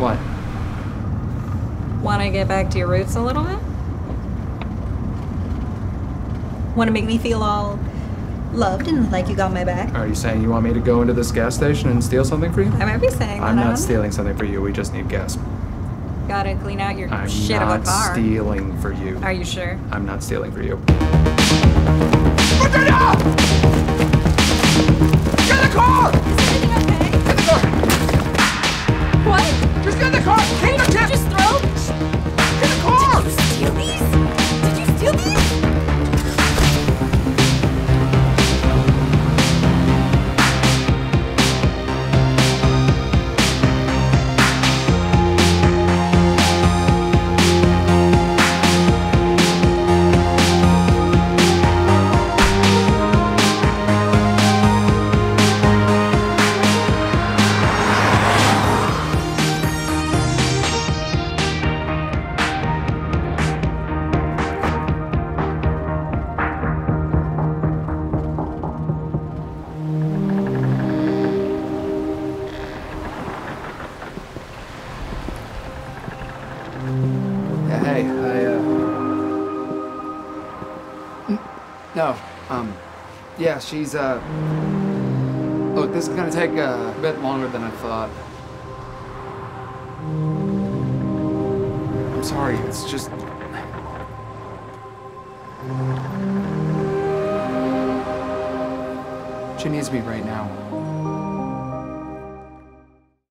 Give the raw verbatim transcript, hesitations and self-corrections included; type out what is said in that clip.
What? Want to get back to your roots a little bit? Want to make me feel all loved and like you got my back? Are you saying you want me to go into this gas station and steal something for you? I might be saying that. I'm not stealing something for you. We just need gas. Gotta clean out your shit of a car. I'm not stealing for you. Are you sure? I'm not stealing for you. Put that up! Get in the car! Is everything okay? Get in the car! What? Just get in the car! Take the tip! Did you just throw? Get in the car! Did you steal these? Did you steal No, um, yeah, she's, uh, look, this is gonna take uh, a bit longer than I thought. I'm sorry, it's just... She needs me right now.